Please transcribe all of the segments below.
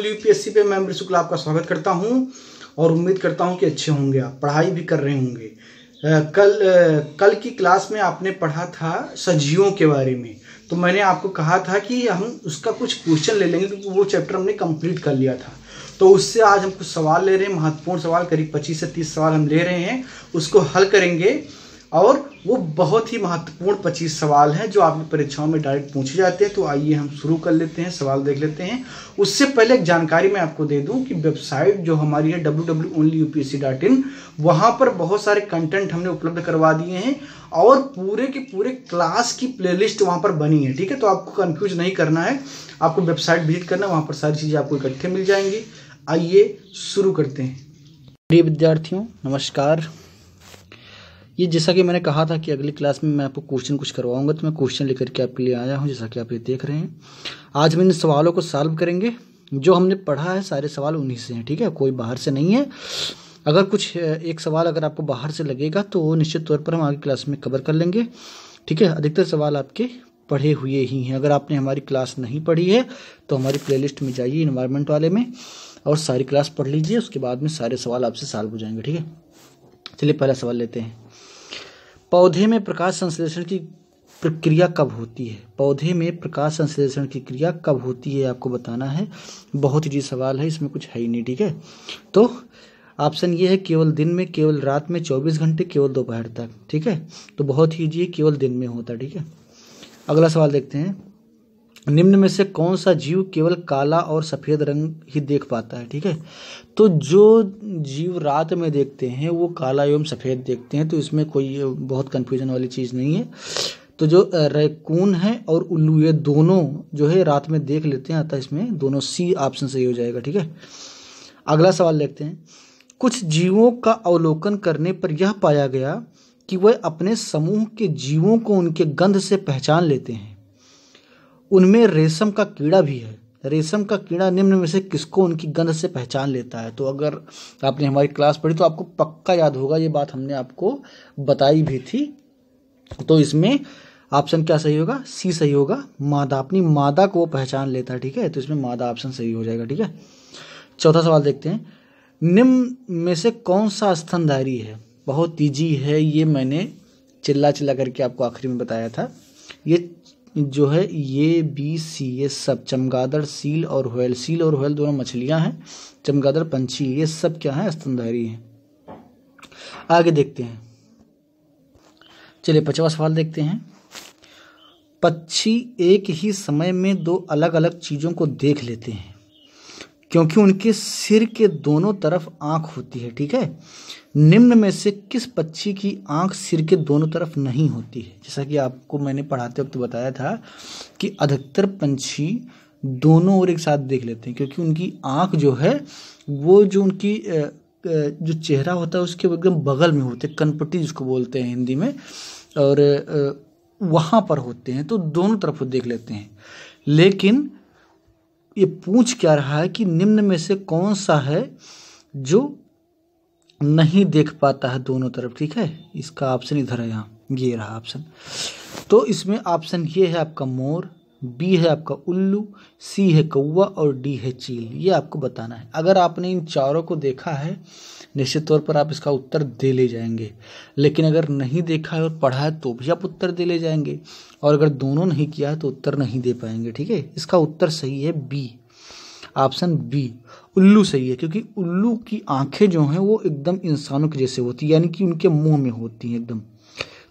Only UPSC पे मैं अमृत शुक्ला आपका स्वागत करता हूं और उम्मीद करता हूं कि अच्छे होंगे आप, पढ़ाई भी कर रहे होंगे। कल की क्लास में आपने पढ़ा था सजीवों के बारे में, तो मैंने आपको कहा था कि हम उसका कुछ क्वेश्चन ले लेंगे क्योंकि वो चैप्टर हमने कंप्लीट कर लिया था। तो उससे आज हम कुछ सवाल ले रहे हैं, महत्वपूर्ण सवाल, करीब 25 से 30 सवाल हम ले रहे हैं, उसको हल करेंगे। और वो बहुत ही महत्वपूर्ण 25 सवाल हैं जो आपकी परीक्षाओं में डायरेक्ट पूछे जाते हैं। तो आइए हम शुरू कर लेते हैं, सवाल देख लेते हैं। उससे पहले एक जानकारी मैं आपको दे दूं कि वेबसाइट जो हमारी है www.onlyupsc.in, वहाँ पर बहुत सारे कंटेंट हमने उपलब्ध करवा दिए हैं और पूरे के पूरे क्लास की प्लेलिस्ट वहाँ पर बनी है। ठीक है, तो आपको कन्फ्यूज नहीं करना है, आपको वेबसाइट विजिट करना, वहाँ पर सारी चीज़ें आपको इकट्ठे मिल जाएंगी। आइए शुरू करते हैं। प्रिय विद्यार्थियों नमस्कार। ये जैसा कि मैंने कहा था कि अगली क्लास में मैं आपको क्वेश्चन कुछ करवाऊंगा, तो मैं क्वेश्चन लेकर के आपके लिए आया हूँ, जैसा कि आप ये देख रहे हैं। आज हम इन सवालों को सॉल्व करेंगे जो हमने पढ़ा है, सारे सवाल उन्हीं से हैं। ठीक है, कोई बाहर से नहीं है। अगर कुछ एक सवाल अगर आपको बाहर से लगेगा तो निश्चित तौर पर हम आगे क्लास में कवर कर लेंगे। ठीक है, अधिकतर सवाल आपके पढ़े हुए ही हैं। अगर आपने हमारी क्लास नहीं पढ़ी है तो हमारी प्लेलिस्ट में जाइए, एनवायरमेंट वाले में, और सारी क्लास पढ़ लीजिए। उसके बाद में सारे सवाल आपसे सॉल्व हो जाएंगे। ठीक है, चलिए पहला सवाल लेते हैं। पौधे में प्रकाश संश्लेषण की प्रक्रिया कब होती है? पौधे में प्रकाश संश्लेषण की क्रिया कब होती है, आपको बताना है। बहुत इजी सवाल है, इसमें कुछ है ही नहीं। ठीक है, तो ऑप्शन ये है केवल दिन में, केवल रात में 24 घंटे, केवल दोपहर तक। ठीक है, तो बहुत ही ईजी है, केवल दिन में होता है। ठीक है, अगला सवाल देखते हैं। निम्न में से कौन सा जीव केवल काला और सफ़ेद रंग ही देख पाता है? ठीक है, तो जो जीव रात में देखते हैं वो काला एवं सफ़ेद देखते हैं, तो इसमें कोई बहुत कन्फ्यूजन वाली चीज़ नहीं है। तो जो रैकून है और उल्लू, ये दोनों जो है रात में देख लेते हैं, अतः इसमें दोनों सी ऑप्शन सही हो जाएगा। ठीक है, अगला सवाल देखते हैं। कुछ जीवों का अवलोकन करने पर यह पाया गया कि वह अपने समूह के जीवों को उनके गंध से पहचान लेते हैं, उनमें रेशम का कीड़ा भी है। रेशम का कीड़ा निम्न में से किसको उनकी गंध से पहचान लेता है? तो अगर आपने हमारी क्लास पढ़ी तो आपको पक्का याद होगा, ये बात हमने आपको बताई भी थी। तो इसमें ऑप्शन क्या सही होगा? सी सही होगा, मादा। अपनी मादा को वो पहचान लेता है। ठीक है, तो इसमें मादा ऑप्शन सही हो जाएगा। ठीक है, चौथा सवाल देखते हैं। निम्न में से कौन सा स्तनधारी है? बहुत ईजी है, ये मैंने चिल्ला करके आपको आखिरी में बताया था। ये जो है ये बी सी, ये सब चमगादड़, सील और व्हेल। सील और व्हेल दोनों मछलियां हैं, चमगादड़ पंछी, ये सब क्या है? स्तनधारी हैं। आगे देखते हैं, चलिए 5वां सवाल देखते हैं। पक्षी एक ही समय में दो अलग अलग चीज़ों को देख लेते हैं क्योंकि उनके सिर के दोनों तरफ आँख होती है। ठीक है, निम्न में से किस पक्षी की आँख सिर के दोनों तरफ नहीं होती है? जैसा कि आपको मैंने पढ़ाते वक्त बताया था कि अधिकतर पंछी दोनों ओर एक साथ देख लेते हैं क्योंकि उनकी आँख जो है वो जो उनकी जो चेहरा होता है उसके एकदम बगल में होते हैं, कनपट्टी जिसको बोलते हैं हिंदी में, और वहाँ पर होते हैं, तो दोनों तरफ देख लेते हैं। लेकिन ये पूछ क्या रहा है कि निम्न में से कौन सा है जो नहीं देख पाता है दोनों तरफ? ठीक है, इसका ऑप्शन इधर है, यहाँ ये रहा ऑप्शन। तो इसमें ऑप्शन ये है आपका मोर, बी है आपका उल्लू, सी है कौवा और डी है चील। ये आपको बताना है। अगर आपने इन चारों को देखा है निश्चित तौर पर आप इसका उत्तर दे ले जाएंगे, लेकिन अगर नहीं देखा है और पढ़ा है तो भी आप उत्तर दे ले जाएंगे, और अगर दोनों नहीं किया है तो उत्तर नहीं दे पाएंगे। ठीक है, इसका उत्तर सही है बी, ऑप्शन बी उल्लू सही है, क्योंकि उल्लू की आंखें जो हैं वो एकदम इंसानों के जैसे होती है, यानी कि उनके मुंह में होती हैं एकदम,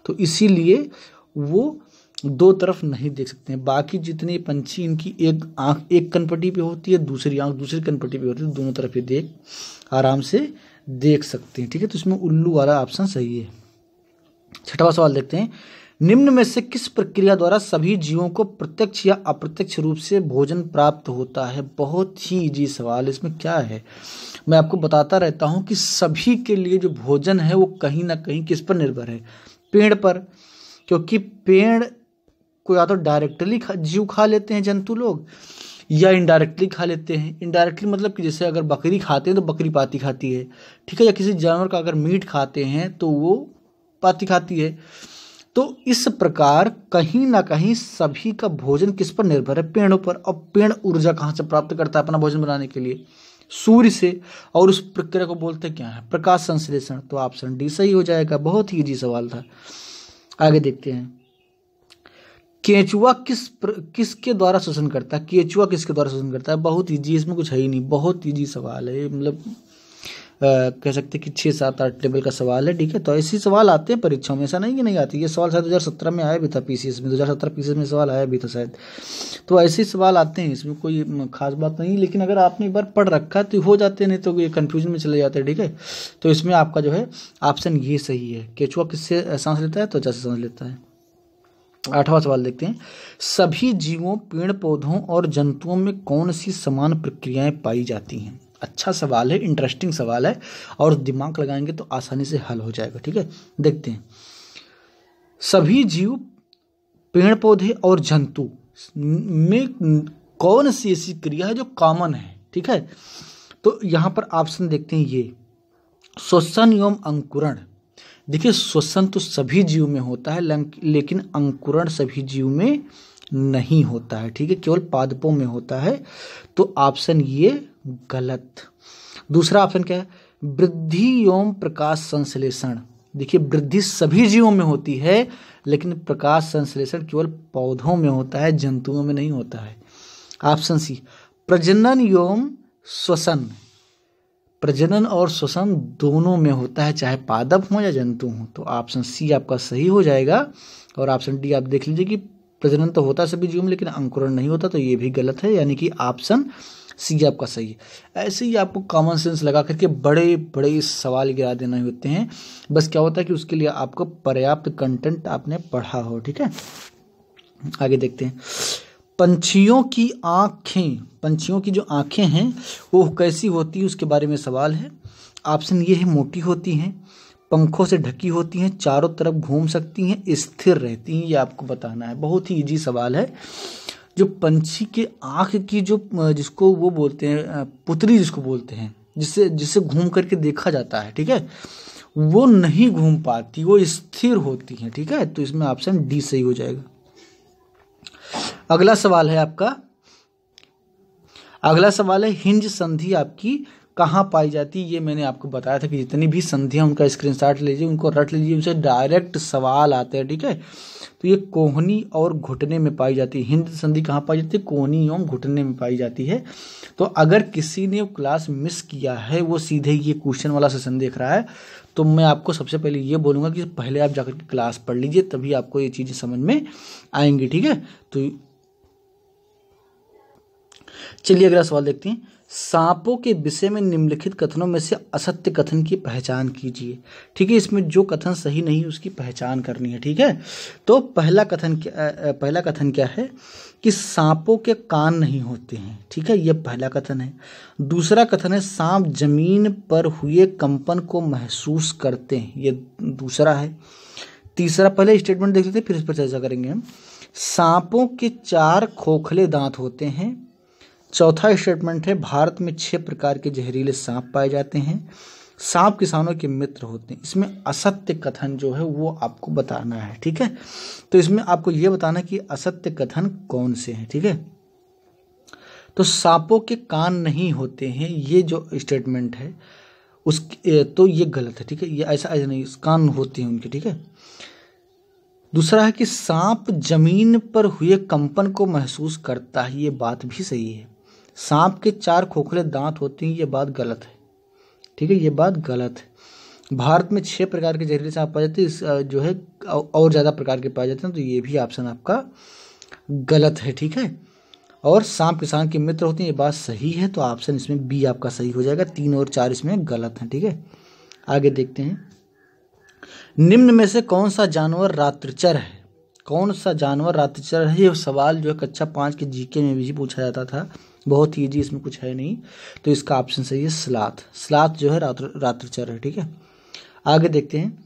तो इसीलिए वो दो तरफ नहीं देख सकते हैं। बाकी जितने पंछी इनकी एक आंख एक कनपट्टी पे होती है, दूसरी आंख दूसरी कनपट्टी पे होती है, दोनों तरफ ये देख आराम से देख सकते हैं। ठीक है, तो इसमें उल्लू वाला ऑप्शन सही है। 6वां सवाल देखते हैं। निम्न में से किस प्रक्रिया द्वारा सभी जीवों को प्रत्यक्ष या अप्रत्यक्ष रूप से भोजन प्राप्त होता है? बहुत ही इजी सवाल, इसमें क्या है, मैं आपको बताता रहता हूँ कि सभी के लिए जो भोजन है वो कहीं ना कहीं किस पर निर्भर है? पेड़ पर, क्योंकि पेड़ को या तो डायरेक्टली जीव खा लेते हैं जंतु लोग, या इनडायरेक्टली खा लेते हैं। इनडायरेक्टली मतलब कि जैसे अगर बकरी खाते हैं तो बकरी पाती खाती है, ठीक है, या किसी जानवर का अगर मीट खाते हैं तो वो पाती खाती है। तो इस प्रकार कहीं ना कहीं सभी का भोजन किस पर निर्भर है? पेड़ों पर। और पेड़ ऊर्जा कहाँ से प्राप्त करता है अपना भोजन बनाने के लिए? सूर्य से। और उस प्रक्रिया को बोलते हैं क्या है? प्रकाश संश्लेषण। तो ऑप्शन डी सही हो जाएगा। बहुत ही ईजी सवाल था। आगे देखते हैं, केचुआ किसके द्वारा शोषण करता है? केचुआ किसके द्वारा शोषण करता है? बहुत ईजी, इसमें कुछ है ही नहीं, बहुत ईजी सवाल है। मतलब कह सकते हैं कि 6, 7, 8 लेवल का सवाल है। ठीक है, तो ऐसे सवाल आते हैं परीक्षाओं में, ऐसा नहीं कि नहीं आते। ये सवाल शायद 2017 में आया भी था, पीसीएस में 2017 पीसीएस में सवाल आया भी था शायद। तो ऐसे सवाल आते हैं, इसमें कोई खास बात नहीं। लेकिन अगर आपने एक बार पढ़ रखा तो हो जाते, नहीं तो ये कन्फ्यूजन में चले जाते हैं। ठीक है, तो इसमें आपका जो है ऑप्शन ये सही है। केचुआ किससे सांस लेता है? त्वचा से सांस लेता है। 8वां सवाल देखते हैं, सभी जीवों, पेड़ पौधों और जंतुओं में कौन सी समान प्रक्रियाएं पाई जाती हैं? अच्छा सवाल है, इंटरेस्टिंग सवाल है, और दिमाग लगाएंगे तो आसानी से हल हो जाएगा। ठीक है, देखते हैं, सभी जीव, पेड़ पौधे और जंतु में कौन सी ऐसी क्रिया है जो कॉमन है? ठीक है, तो यहाँ पर ऑप्शन देखते हैं, ये श्वसन एवं अंकुरण। देखिए, श्वसन तो सभी जीव में होता है, लेकिन अंकुरण सभी जीव में नहीं होता है। ठीक है, केवल पादपों में होता है। तो ऑप्शन ये गलत। दूसरा ऑप्शन क्या है? वृद्धि एवं प्रकाश संश्लेषण। देखिए, वृद्धि सभी जीवों में होती है, लेकिन प्रकाश संश्लेषण केवल पौधों में होता है, जंतुओं में नहीं होता है। ऑप्शन सी प्रजनन एवं श्वसन। प्रजनन और श्वसन दोनों में होता है, चाहे पादप हो या जंतु हो। तो ऑप्शन सी आपका सही हो जाएगा। और ऑप्शन डी आप देख लीजिए कि प्रजनन तो होता है सभी जीव में, लेकिन अंकुरण नहीं होता, तो ये भी गलत है। यानी कि ऑप्शन सी आपका सही है। ऐसे ही आपको कॉमन सेंस लगा करके बड़े बड़े सवाल गिरा देने होते हैं। बस क्या होता है कि उसके लिए आपको पर्याप्त कंटेंट आपने पढ़ा हो। ठीक है, आगे देखते हैं, पंछियों की आँखें, पंछियों की जो आँखें हैं वो कैसी होती है उसके बारे में सवाल है। ऑप्शन ये है, मोटी होती हैं, पंखों से ढकी होती हैं, चारों तरफ घूम सकती हैं, स्थिर रहती हैं। ये आपको बताना है, बहुत ही इजी सवाल है। जो पंछी के आँख की जो जिसको वो बोलते हैं पुतली, जिसको बोलते हैं, जिसे जिसे घूम करके देखा जाता है, ठीक है, वो नहीं घूम पाती, वो स्थिर होती हैं। ठीक है, तो इसमें ऑप्शन डी सही हो जाएगा। अगला सवाल है आपका, अगला सवाल है, हिंज संधि आपकी कहाँ पाई जाती है? ये मैंने आपको बताया था कि जितनी भी संधियाँ, उनका स्क्रीनशॉट लीजिए, उनको रट लीजिए, उनसे डायरेक्ट सवाल आते हैं। ठीक है, तो ये कोहनी और घुटने में पाई जाती है। हिंज संधि कहाँ पाई जाती है? कोहनी एवं घुटने में पाई जाती है। तो अगर किसी ने क्लास मिस किया है, वो सीधे ये क्वेश्चन वाला सेशन देख रहा है, तो मैं आपको सबसे पहले ये बोलूँगा कि पहले आप जाकर क्लास पढ़ लीजिए, तभी आपको ये चीज़ें समझ में आएंगी। ठीक है, तो चलिए अगला सवाल देखते हैं, सांपों के विषय में निम्नलिखित कथनों में से असत्य कथन की पहचान कीजिए। ठीक है, इसमें जो कथन सही नहीं उसकी पहचान करनी है। ठीक है, तो पहला कथन क्या है कि सांपों के कान नहीं होते हैं। ठीक है, ये पहला कथन है। दूसरा कथन है, सांप जमीन पर हुए कंपन को महसूस करते हैं। ये दूसरा है। तीसरा, पहले स्टेटमेंट देख लेते हैं, फिर इस पर चर्चा करेंगे हम। सांपों के 4 खोखले दांत होते हैं। चौथा स्टेटमेंट है, भारत में 6 प्रकार के जहरीले सांप पाए जाते हैं। सांप किसानों के मित्र होते हैं। इसमें असत्य कथन जो है वो आपको बताना है। ठीक है, तो इसमें आपको ये बताना कि असत्य कथन कौन से हैं। ठीक है, तो सांपों के कान नहीं होते हैं, ये जो स्टेटमेंट है उस तो ये गलत है। ठीक है, ये ऐसा नहीं, कान होते हैं उनके। ठीक है, दूसरा है कि सांप जमीन पर हुए कंपन को महसूस करता है, ये बात भी सही है। सांप के 4 खोखले दांत होते हैं, ये बात गलत है। ठीक है, ये बात गलत है। भारत में 6 प्रकार के जहरीले सांप पाए जाते हैं, जो है और ज़्यादा प्रकार के पाए जाते हैं, तो ये भी ऑप्शन आपका गलत है। ठीक है, और सांप किसान के मित्र होते हैं, ये बात सही है। तो ऑप्शन इसमें बी आपका सही हो जाएगा। 3 और 4 इसमें गलत हैं। ठीक है, आगे देखते हैं, निम्न में से कौन सा जानवर रात्रिचर है? कौन सा जानवर रात्रिचर है? ये सवाल जो है कक्षा 5 के जीके में भी पूछा जाता था, बहुत ही ईजी, इसमें कुछ है नहीं। तो इसका ऑप्शन सही है, स्लॉथ। स्लॉथ जो है रात्रिचर है। ठीक है, आगे देखते हैं,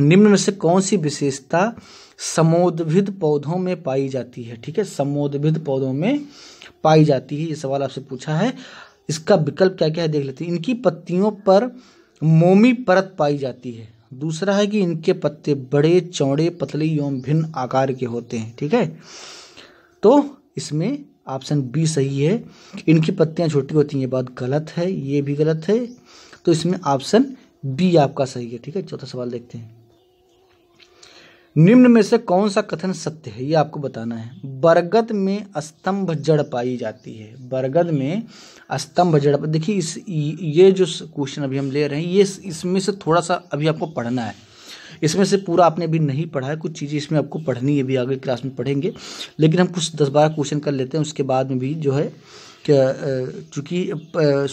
निम्न में से कौन सी विशेषता समोद्भिद पौधों में पाई जाती है? ठीक है, समोद्भिद पौधों में पाई जाती है, ये सवाल आपसे पूछा है। इसका विकल्प क्या क्या है देख लेते हैं। इनकी पत्तियों पर मोमी परत पाई जाती है। दूसरा है कि इनके पत्ते बड़े, चौड़े, पतले एवं भिन्न आकार के होते हैं। ठीक है, तो इसमें ऑप्शन बी सही है। इनकी पत्तियां छोटी होती हैं, ये बात गलत है, ये भी गलत है, तो इसमें ऑप्शन बी आपका सही है। ठीक है, चौथा सवाल देखते हैं। निम्न में से कौन सा कथन सत्य है, ये आपको बताना है। बरगद में स्तंभ जड़ पाई जाती है, बरगद में स्तंभ जड़। देखिए इस ये जो क्वेश्चन अभी हम ले रहे हैं, ये इसमें से थोड़ा सा अभी आपको पढ़ना है, इसमें से पूरा आपने अभी नहीं पढ़ा है, कुछ चीज़ें इसमें आपको पढ़नी है, अभी आगे क्लास में पढ़ेंगे। लेकिन हम कुछ 10-12 क्वेश्चन कर लेते हैं, उसके बाद में भी जो है चूँकि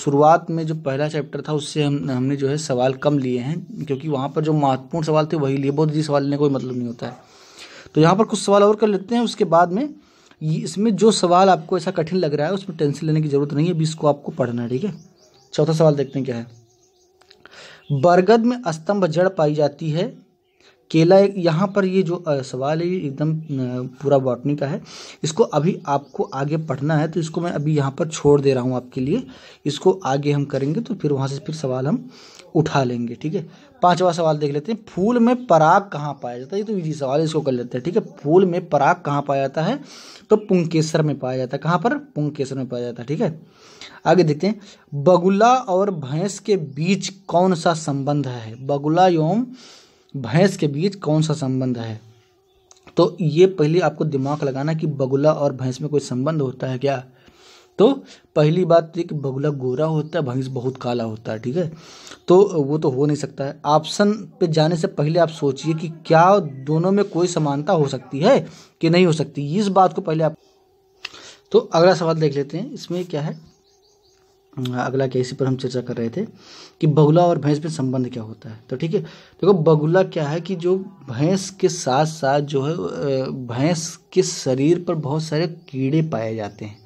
शुरुआत में जो पहला चैप्टर था उससे हमने जो है सवाल कम लिए हैं, क्योंकि वहाँ पर जो महत्वपूर्ण सवाल थे वही लिए, बहुत इजी सवाल लेने कोई मतलब नहीं होता है। तो यहाँ पर कुछ सवाल और कर लेते हैं, उसके बाद में इसमें जो सवाल आपको ऐसा कठिन लग रहा है उसमें टेंशन लेने की जरूरत नहीं है, अभी इसको आपको पढ़ना है। ठीक है, चौथा सवाल देखते हैं क्या है। बरगद में स्तंभ जड़ पाई जाती है, केला। यहाँ पर ये जो सवाल है ये एकदम पूरा बॉटनी का है, इसको अभी आपको आगे पढ़ना है, तो इसको मैं अभी यहाँ पर छोड़ दे रहा हूँ आपके लिए, इसको आगे हम करेंगे तो फिर वहाँ से फिर सवाल हम उठा लेंगे। ठीक है, पांचवा सवाल देख लेते हैं। फूल में पराग कहाँ पाया जाता है, ये तो इजी सवाल है, इसको कर लेते हैं। ठीक है, फूल में पराग कहाँ पाया जाता है, तो पुंकेसर में पाया जाता है। कहाँ पर, पुंकेसर में पाया जाता है। ठीक है, आगे देखते हैं। बगुला और भैंस के बीच कौन सा संबंध है, बगुला एवं भैंस के बीच कौन सा संबंध है, तो ये पहले आपको दिमाग लगाना कि बगुला और भैंस में कोई संबंध होता है क्या। तो पहली बात ये कि बगुला गोरा होता है, भैंस बहुत काला होता है। ठीक है, तो वो तो हो नहीं सकता है। ऑप्शन पे जाने से पहले आप सोचिए कि क्या दोनों में कोई समानता हो सकती है कि नहीं हो सकती, इस बात को पहले आप। तो अगला सवाल देख लेते हैं, इसमें क्या है अगला, क्या इसी पर हम चर्चा कर रहे थे कि बगुला और भैंस में संबंध क्या होता है। तो ठीक है, देखो बगुला क्या है कि जो भैंस के साथ साथ जो है भैंस के शरीर पर बहुत सारे कीड़े पाए जाते हैं।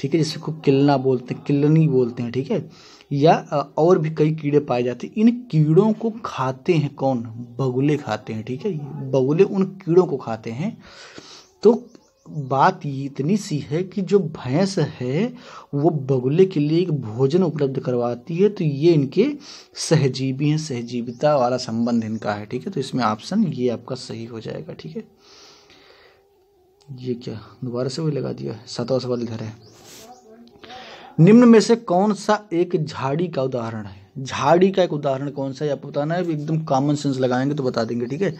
ठीक है, जिसको किलना बोलते हैं, किलनी बोलते हैं। ठीक है, या और भी कई कीड़े पाए जाते हैं। इन कीड़ों को खाते हैं कौन, बगुले खाते हैं। ठीक है, बगुले उन कीड़ों को खाते हैं। तो बात ये इतनी सी है कि जो भैंस है वो बगुले के लिए एक भोजन उपलब्ध करवाती है, तो ये इनके सहजीवी हैं, सहजीविता वाला संबंध इनका है। ठीक है, तो इसमें ऑप्शन ये आपका सही हो जाएगा। ठीक है, ये क्या दोबारा से वही लगा दिया है। सातवां सवाल इधर है, निम्न में से कौन सा एक झाड़ी का उदाहरण है। झाड़ी का एक उदाहरण कौन सा है आपको बताना है, एकदम कॉमन सेंस लगाएंगे तो बता देंगे। ठीक है,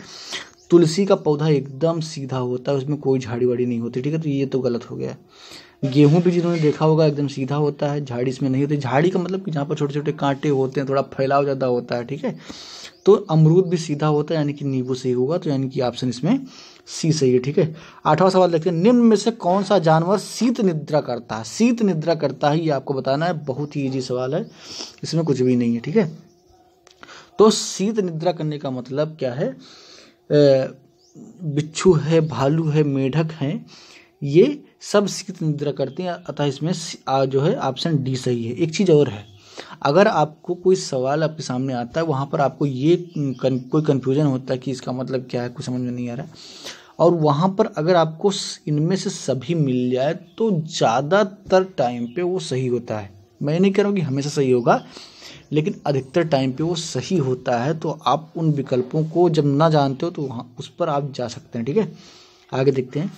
तुलसी का पौधा एकदम सीधा होता है, उसमें कोई झाड़ी वाड़ी नहीं होती। ठीक है, तो ये तो गलत हो गया। गेहूं भी जिन्होंने देखा होगा एकदम सीधा होता है, झाड़ी इसमें नहीं होती। झाड़ी का मतलब कि जहाँ पर छोटे छोटे कांटे होते हैं, थोड़ा फैलाव ज़्यादा होता है। ठीक है, तो अमरूद भी सीधा होता है, यानी कि नींबू सही होगा, तो यानी कि ऑप्शन इसमें सी सही है। ठीक है, आठवां सवाल देखते हैं। निम्न में से कौन सा जानवर शीत निद्रा करता है, शीत निद्रा करता है, ये आपको बताना है। बहुत ही ईजी सवाल है, इसमें कुछ भी नहीं है। ठीक है, तो शीत निद्रा करने का मतलब क्या है, बिच्छू है, भालू है, मेढक हैं, ये सब शीत निद्रा करते हैं, अतः इसमें जो है ऑप्शन डी सही है। एक चीज़ और है, अगर आपको कोई सवाल आपके सामने आता है वहाँ पर आपको ये कोई कन्फ्यूजन होता है कि इसका मतलब क्या है, कुछ समझ में नहीं आ रहा, और वहाँ पर अगर आपको इनमें से सभी मिल जाए तो ज़्यादातर टाइम पे वो सही होता है। मैं नहीं कह रहा हूँ कि हमेशा सही होगा, लेकिन अधिकतर टाइम पे वो सही होता है। तो आप उन विकल्पों को जब ना जानते हो तो वहाँ उस पर आप जा सकते हैं। ठीक है, आगे देखते हैं।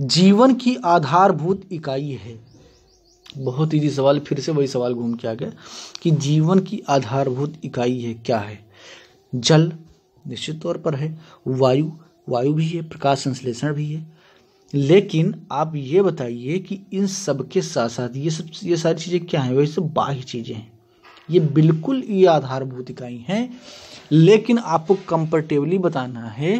जीवन की आधारभूत इकाई है, बहुत इजी सवाल, फिर से वही सवाल घूम के आ गया कि जीवन की आधारभूत इकाई है क्या है। जल निश्चित तौर पर है, वायु, वायु भी है, प्रकाश संश्लेषण भी है, लेकिन आप ये बताइए कि इन सब के साथ साथ ये सारी चीज़ें क्या हैं, वैसे बाह्य चीज़ें हैं, ये बिल्कुल ये आधारभूत इकाई हैं, लेकिन आपको कंफर्टेबली बताना है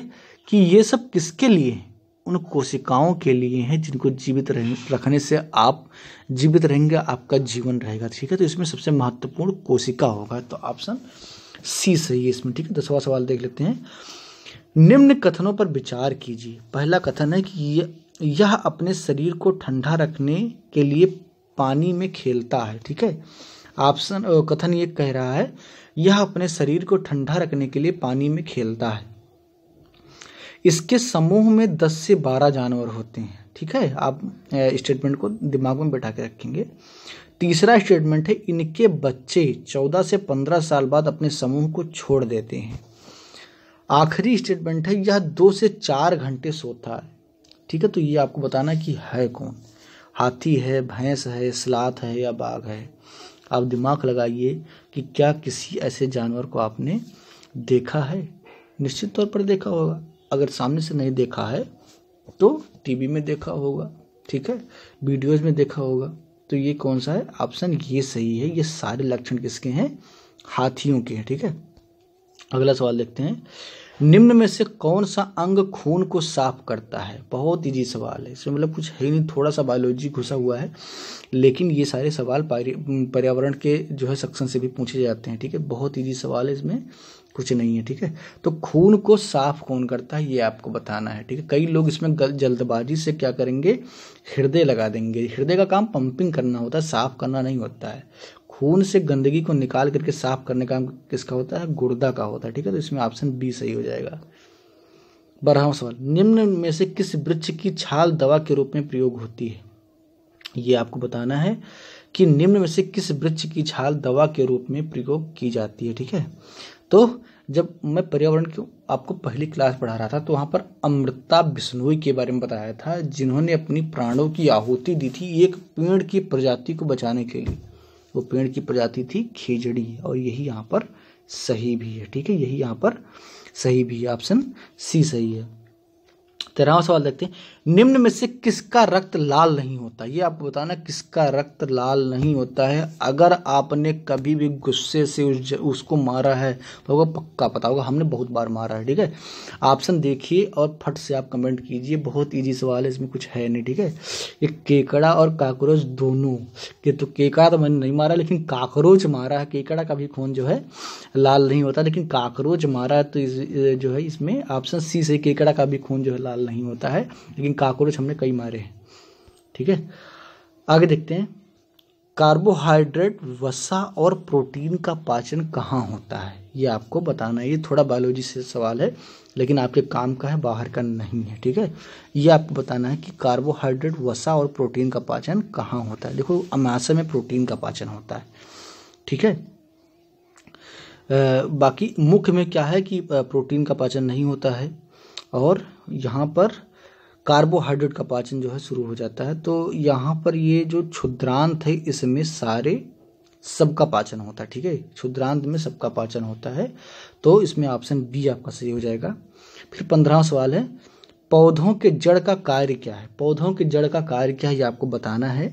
कि ये सब किसके लिए हैं, उन कोशिकाओं के लिए हैं जिनको जीवित रखने से आप जीवित रहेंगे, आपका जीवन रहेगा। ठीक है, तो इसमें सबसे महत्वपूर्ण कोशिका होगा, तो ऑप्शन सी सही है इसमें। ठीक है, 10वां सवाल देख लेते हैं। निम्न कथनों पर विचार कीजिए। पहला कथन है कि यह अपने शरीर को ठंडा रखने के लिए पानी में खेलता है। ठीक है, ऑप्शन कथन ये कह रहा है यह अपने शरीर को ठंडा रखने के लिए पानी में खेलता है। इसके समूह में 10 से 12 जानवर होते हैं। ठीक है, आप स्टेटमेंट को दिमाग में बैठा के रखेंगे। तीसरा स्टेटमेंट है इनके बच्चे 14 से 15 साल बाद अपने समूह को छोड़ देते हैं। आखिरी स्टेटमेंट है, यह 2 से 4 घंटे सोता है। ठीक है, तो ये आपको बताना कि है कौन, हाथी है, भैंस है, स्लॉथ है या बाघ है। आप दिमाग लगाइए कि क्या किसी ऐसे जानवर को आपने देखा है। निश्चित तौर पर देखा होगा, अगर सामने से नहीं देखा है तो टीवी में देखा होगा, ठीक है, वीडियोस में देखा होगा। तो ये कौन सा है ऑप्शन, ये सही है। ये सारे लक्षण किसके हैं, हाथियों के हैं। ठीक है, अगला सवाल देखते हैं, निम्न में से कौन सा अंग खून को साफ करता है। बहुत इजी सवाल है, इसमें मतलब कुछ है नहीं, थोड़ा सा बायोलॉजी घुसा हुआ है, लेकिन ये सारे सवाल पर्यावरण के जो है सेक्शन से भी पूछे जाते हैं। ठीक है, बहुत इजी सवाल है, इसमें कुछ नहीं है। ठीक है, तो खून को साफ कौन करता है ये आपको बताना है। ठीक है, कई लोग इसमें जल्दबाजी से क्या करेंगे, हृदय लगा देंगे। हृदय का काम पंपिंग करना होता है, साफ करना नहीं होता है। खून से गंदगी को निकाल करके साफ करने का किसका होता है, गुर्दा का होता है। ठीक है, तो इसमें ऑप्शन बी सही हो जाएगा। 12वां सवाल, निम्न में से किस वृक्ष की छाल दवा के रूप में प्रयोग होती है। ये आपको बताना है कि निम्न में से किस वृक्ष की छाल दवा के रूप में प्रयोग की जाती है। ठीक है, तो जब मैं पर्यावरण की आपको पहली क्लास पढ़ा रहा था तो वहाँ पर अमृता बिश्नोई के बारे में बताया था, जिन्होंने अपनी प्राणों की आहुति दी थी एक पेड़ की प्रजाति को बचाने के लिए। वो पेड़ की प्रजाति थी खेजड़ी, और यही यहाँ पर सही भी है। ठीक है, यही यहाँ पर सही भी है, ऑप्शन सी सही है। 13वां सवाल देखते हैं, निम्न में से किसका रक्त लाल नहीं होता। ये आपको बताना किसका रक्त लाल नहीं होता है। अगर आपने कभी भी गुस्से से उसको मारा है तो वो पक्का पता होगा, हमने बहुत बार मारा है। ठीक है, ऑप्शन देखिए और फट से आप कमेंट कीजिए, बहुत इजी सवाल है, इसमें कुछ है नहीं। ठीक है, ये केकड़ा और काकरोच दोनों के, तो केकड़ा तो मैंने नहीं मारा लेकिन काकरोच मारा है। केकड़ा का भी खून जो है लाल नहीं होता, लेकिन काकरोच मारा है, तो जो है इसमें ऑप्शन सी से केकड़ा का भी खून जो है लाल नहीं होता है, लेकिन काकरोच हमने कई मारे हैं। ठीक है, आगे देखते हैं, कार्बोहाइड्रेट, वसा और प्रोटीन का पाचन कहाँ होता है। ये आपको बताना है, ये थोड़ा बायोलॉजी से सवाल है लेकिन आपके काम का है, बाहर का नहीं है। ठीक है, ये आपको बताना है कि कार्बोहाइड्रेट, वसा और प्रोटीन का पाचन कहाँ होता है। देखो, अमाशय में प्रोटीन का पाचन होता है। ठीक है, बाकी मुख्य में क्या है कि प्रोटीन का पाचन नहीं होता है, और यहाँ पर कार्बोहाइड्रेट का पाचन जो है शुरू हो जाता है। तो यहाँ पर ये जो क्षुद्रांत है इसमें सारे सबका पाचन होता है। ठीक है, क्षुद्रांत में सबका पाचन होता है, तो इसमें ऑप्शन बी आपका सही हो जाएगा। फिर 15वां सवाल है, पौधों के जड़ का कार्य क्या है। पौधों के जड़ का कार्य क्या है ये आपको बताना है।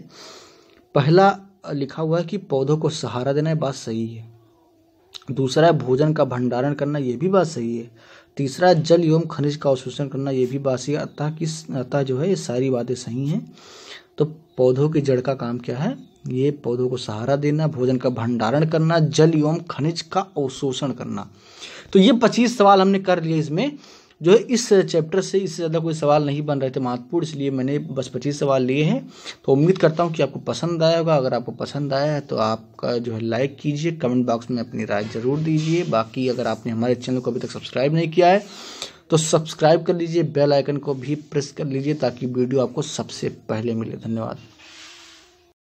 पहला लिखा हुआ है कि पौधों को सहारा देना, बात सही है। दूसरा है भोजन का भंडारण करना, ये भी बात सही है। तीसरा, जल एवं खनिज का अवशोषण करना, ये भी बात सही है। अतः जो है ये सारी बातें सही हैं। तो पौधों की जड़ का काम क्या है, ये पौधों को सहारा देना, भोजन का भंडारण करना, जल एवं खनिज का अवशोषण करना। तो ये 25 सवाल हमने कर लिए। इसमें जो है इस चैप्टर से इससे ज़्यादा कोई सवाल नहीं बन रहे थे महत्वपूर्ण, इसलिए मैंने बस 25 सवाल लिए हैं। तो उम्मीद करता हूँ कि आपको पसंद आया होगा। अगर आपको पसंद आया है तो आपका जो है लाइक कीजिए, कमेंट बॉक्स में अपनी राय ज़रूर दीजिए। बाकी अगर आपने हमारे चैनल को अभी तक सब्सक्राइब नहीं किया है तो सब्सक्राइब कर लीजिए, बेल आइकन को भी प्रेस कर लीजिए ताकि वीडियो आपको सबसे पहले मिले। धन्यवाद।